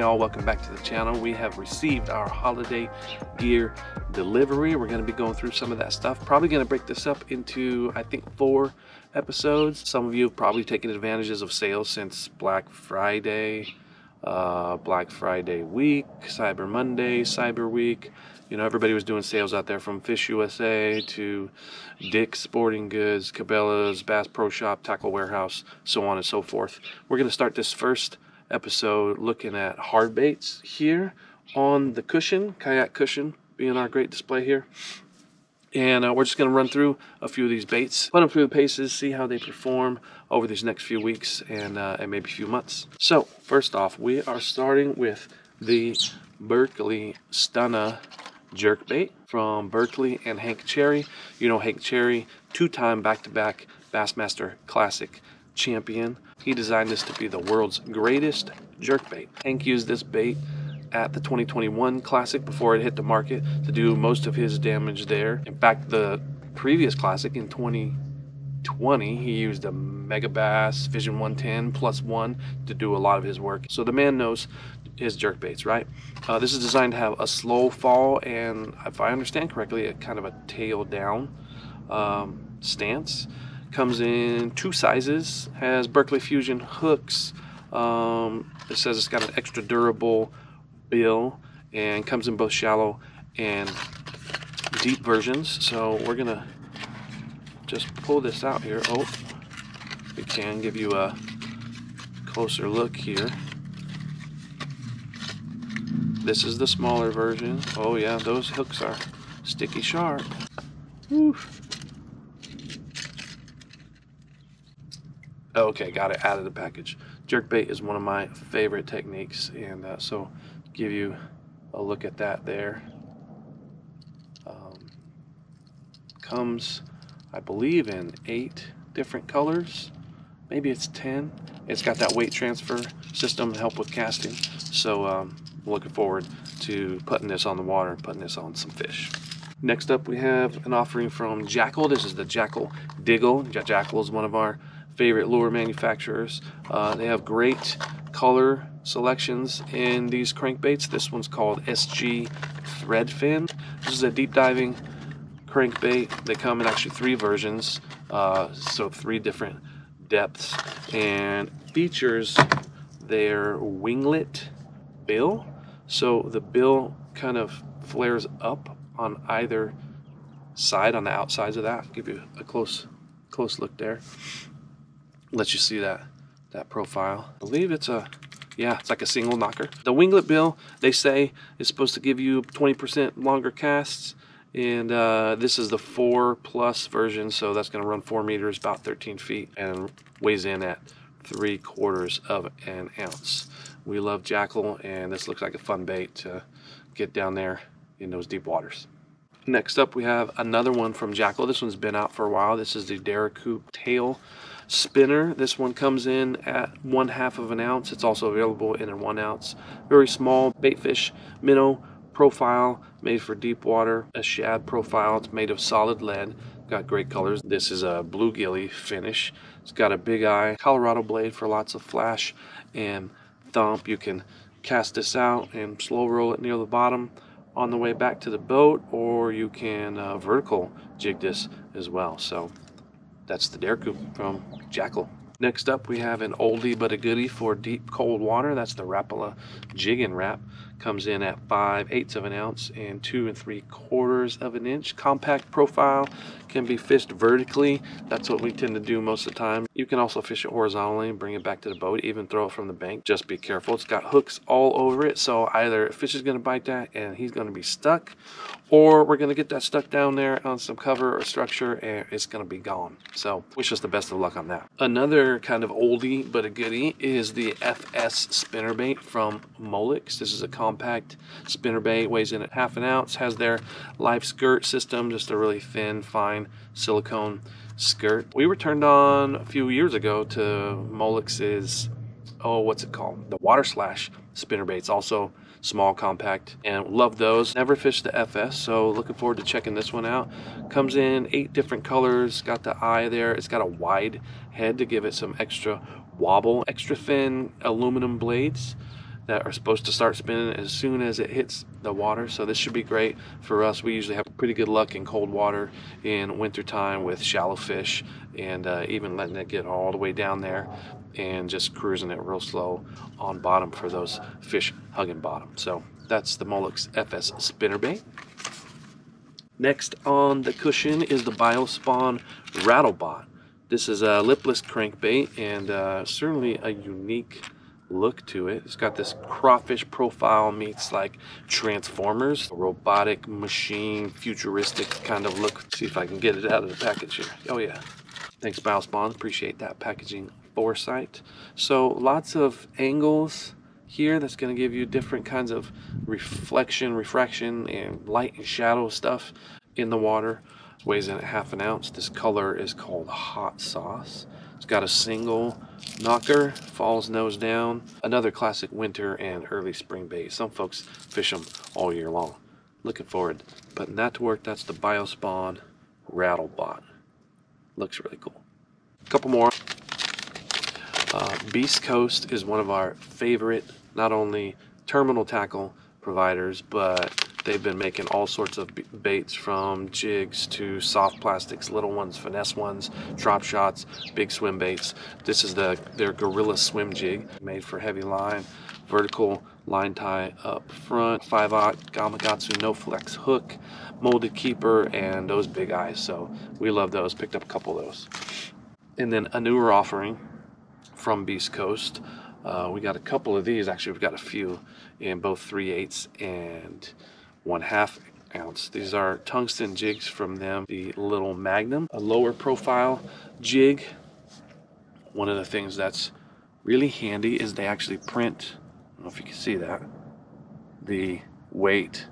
Hey all, welcome back to the channel. We have received our holiday gear delivery. We're going to be going through some of that stuff. Probably going to break this up into, I think, 4 episodes. Some of you have probably taken advantages of sales since Black Friday week, Cyber Monday, Cyber Week. You know, everybody was doing sales out there, from Fish USA to Dick's Sporting Goods, Cabela's, Bass Pro Shop, Tackle Warehouse, so on and so forth. We're going to start this first episode looking at hard baits here on the cushion, kayak cushion being our great display here. And we're just going to run through a few of these baits, run them through the paces, see how they perform over these next few weeks and maybe a few months. So first off, we are starting with the Berkley Stunna jerkbait from Berkley and Hank Cherry. You know Hank Cherry, 2-time back-to-back Bassmaster Classic champion. He designed this to be the world's greatest jerkbait. Hank used this bait at the 2021 Classic before it hit the market to do most of his damage there. In fact, the previous Classic in 2020, he used a Megabass Vision 110 plus 1 to do a lot of his work. So the man knows his jerkbaits, right? This is designed to have a slow fall and, if I understand correctly, a kind of a tail down stance. Comes in 2 sizes, has Berkley Fusion hooks. It says it's got an extra durable bill and comes in both shallow and deep versions. So we're gonna just pull this out here. Oh, we can give you a closer look here. This is the smaller version. Oh yeah, those hooks are sticky sharp. Woo. Okay, got it out of the package. Jerkbait is one of my favorite techniques, and so give you a look at that there. Comes, I believe, in 8 different colors. Maybe it's 10. It's got that weight transfer system to help with casting. So I'm looking forward to putting this on the water and putting this on some fish. Next up, we have an offering from Jackall. This is the Jackall Diggle. Jackall is one of our favorite lure manufacturers. They have great color selections in these crankbaits. This one's called SG Threadfin. This is a deep diving crankbait. They come in actually 3 versions, so 3 different depths, and features their winglet bill. So the bill kind of flares up on either side, on the outsides of that. I'll give you a close look there. Let you see that profile. I believe it's it's like a single knocker. The winglet bill, they say, is supposed to give you 20% longer casts, and this is the 4+ version, so that's gonna run 4 meters, about 13 feet, and weighs in at 3/4 of an ounce. We love Jackall, and this looks like a fun bait to get down there in those deep waters. Next up, we have another one from Jackall. This one's been out for a while. This is the Dareku tail spinner. This one comes in at 1/2 of an ounce. It's also available in a 1 ounce. Very small bait fish, minnow profile, made for deep water. A shad profile. It's made of solid lead. Got great colors. This is a bluegilly finish. It's got a big eye, Colorado blade for lots of flash and thump. You can cast this out and slow roll it near the bottom on the way back to the boat, or you can vertical jig this as well. So that's the Dareku from Jackall. Next up, we have an oldie but a goodie for deep cold water. That's the Rapala Jiggin' Rap. Comes in at 5/8 of an ounce and 2 3/4 of an inch. Compact profile, can be fished vertically. That's what we tend to do most of the time. You can also fish it horizontally and bring it back to the boat, even throw it from the bank. Just be careful. It's got hooks all over it, so either a fish is going to bite that and he's going to be stuck, or we're going to get that stuck down there on some cover or structure and it's going to be gone. So wish us the best of luck on that. Another kind of oldie but a goodie is the FS spinnerbait from Molix. This is a compact spinnerbait, weighs in at 1/2 an ounce, has their live skirt system, just a really thin, fine silicone skirt. We were turned on a few years ago to Molix's, what's it called? The Water Slash spinnerbaits, also small, compact, and love those. Never fished the FS, so looking forward to checking this one out. Comes in 8 different colors, got the eye there. It's got a wide head to give it some extra wobble, extra thin aluminum blades that are supposed to start spinning as soon as it hits the water. So this should be great for us. We usually have pretty good luck in cold water in winter time with shallow fish, and even letting it get all the way down there and just cruising it real slow on bottom for those fish hugging bottom. So that's the Molix FS spinnerbait. Next on the cushion is the Biospawn Rattlebot. This is a lipless crankbait, and certainly a unique look to it. It's got this crawfish profile meets like Transformers, a robotic machine, futuristic kind of look. Let's see if I can get it out of the package here. Oh yeah. Thanks, Biospawn. Appreciate that packaging foresight. So lots of angles here that's going to give you different kinds of reflection, refraction, and light and shadow stuff in the water. It weighs in at 1/2 ounce. This color is called Hot Sauce. It's got a single knocker, falls nose down. Another classic winter and early spring bait. Some folks fish them all year long. Looking forward, putting that to work. That's the Biospawn Rattlebot. Looks really cool. A couple more. Beast Coast is one of our favorite, not only terminal tackle providers, but they've been making all sorts of baits, from jigs to soft plastics, little ones, finesse ones, drop shots, big swim baits. This is their Gorilla Swim Jig, made for heavy line, vertical line tie up front, 5/0 Gamakatsu no flex hook, molded keeper, and those big eyes. So we love those. Picked up a couple of those. And then a newer offering from Beast Coast. We got a couple of these. Actually, we've got a few in both 3/8 and 1/2 ounce. These are tungsten jigs from them. The Little Magnum, a lower profile jig. One of the things that's really handy is they actually print, I don't know if you can see that, the weight.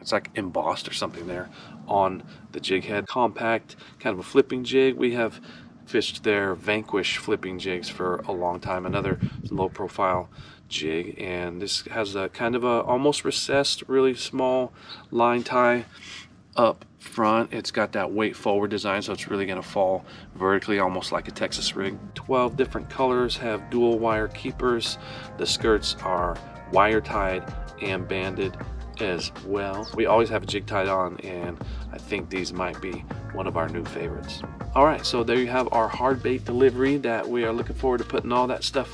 It's like embossed or something there on the jig head. Compact, kind of a flipping jig. We have fished their Vanquish flipping jigs for a long time, another low profile jig, and this has a kind of a almost recessed, really small line tie up front. It's got that weight forward design, so it's really going to fall vertically, almost like a Texas rig. 12 different colors, have dual wire keepers. The skirts are wire tied and banded as well. We always have a jig tied on, and I think these might be one of our new favorites. All right, so there you have our hard bait delivery that we are looking forward to putting all that stuff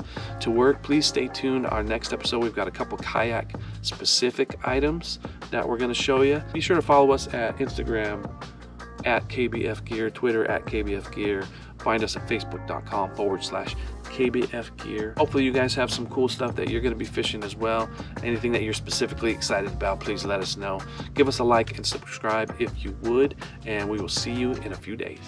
to work. Please stay tuned. Our next episode, we've got a couple kayak specific items that we're going to show you. Be sure to follow us at Instagram at KBF Gear, Twitter at KBF Gear. Find us at facebook.com/KBF Gear. Hopefully you guys have some cool stuff that you're going to be fishing as well. Anything that you're specifically excited about, please let us know. Give us a like and subscribe if you would, and we will see you in a few days.